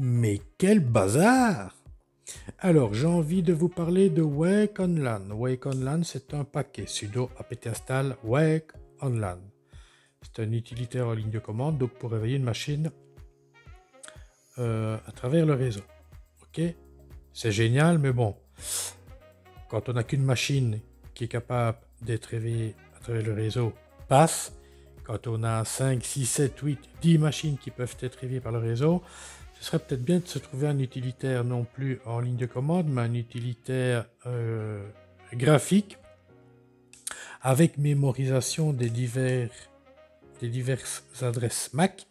Mais quel bazar! Alors, j'ai envie de vous parler de Wake On Lan. Wake On Lan, c'est un paquet sudo apt install Wake On Lan. C'est un utilitaire en ligne de commande, donc pour réveiller une machine à travers le réseau. Ok, c'est génial, mais bon, quand on n'a qu'une machine qui est capable d'être réveillée à travers le réseau, passe. Quand on a 5, 6, 7, 8, 10 machines qui peuvent être réveillées par le réseau, ce serait peut-être bien de se trouver un utilitaire non plus en ligne de commande, mais un utilitaire graphique avec mémorisation des diverses adresses MAC.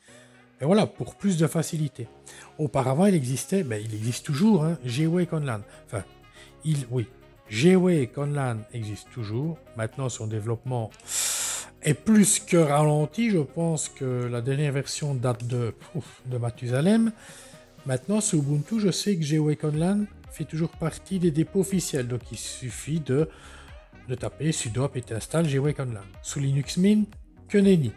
Et voilà, pour plus de facilité. Auparavant, il existait, ben, il existe toujours, hein, Wake On Lan. Enfin, Wake On Lan existe toujours. Maintenant, son développement est plus que ralenti. Je pense que la dernière version date de Mathusalem. Maintenant, sous Ubuntu, je sais que Wake On Lan fait toujours partie des dépôts officiels. Donc, il suffit de taper sudo apt install Wake On Lan. Sous Linux Mint, que nenni.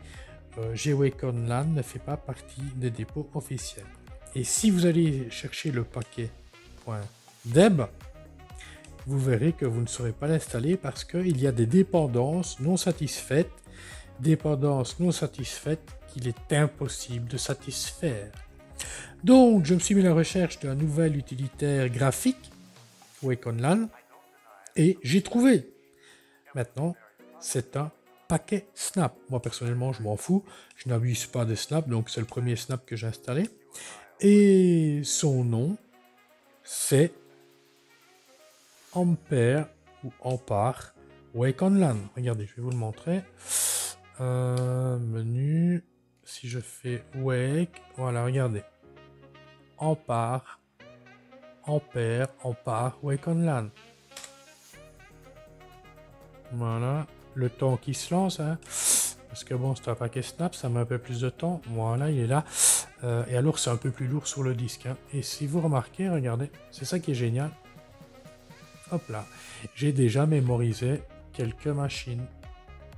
Wake On Lan ne fait pas partie des dépôts officiels. Et si vous allez chercher le paquet .deb, vous verrez que vous ne saurez pas l'installer parce qu'il y a des dépendances non satisfaites, qu'il est impossible de satisfaire. Donc, je me suis mis à la recherche d'un nouvel utilitaire graphique, Wake On Lan, et j'ai trouvé. Maintenant, c'est un paquet Snap. Moi, personnellement, je m'en fous. Je n'abuse pas de Snap, donc c'est le premier Snap que j'ai installé. Et son nom, c'est Ampare ou Ampare Wake On Lan. Regardez, je vais vous le montrer. Menu, si je fais Wake, voilà, regardez. Ampare Wake On Lan. Voilà. Le temps qui se lance, hein, parce que bon, c'est un paquet Snap, ça met un peu plus de temps. Voilà, il est là. Et alors, c'est un peu plus lourd sur le disque. Hein. Et si vous remarquez, regardez, c'est ça qui est génial. Hop là, j'ai déjà mémorisé quelques machines.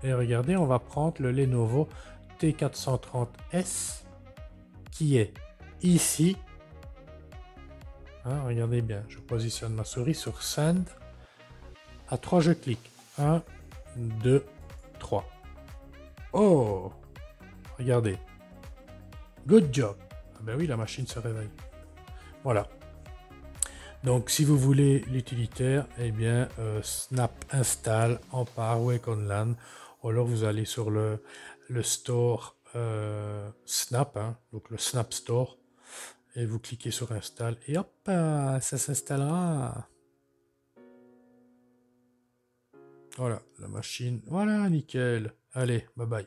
Et regardez, on va prendre le Lenovo T430S qui est ici. Hein, regardez bien, je positionne ma souris sur Send. À 3, je clique. 1, 2, 3. Oh! Regardez. Good job! Ah ben oui, la machine se réveille. Voilà. Donc, si vous voulez l'utilitaire, eh bien, Snap install Ampare Wake On Lan. Ou alors, vous allez sur le store Snap, hein, donc le Snap Store, et vous cliquez sur Install, et hop, ça s'installera. Voilà, la machine. Voilà, nickel. Allez, bye bye.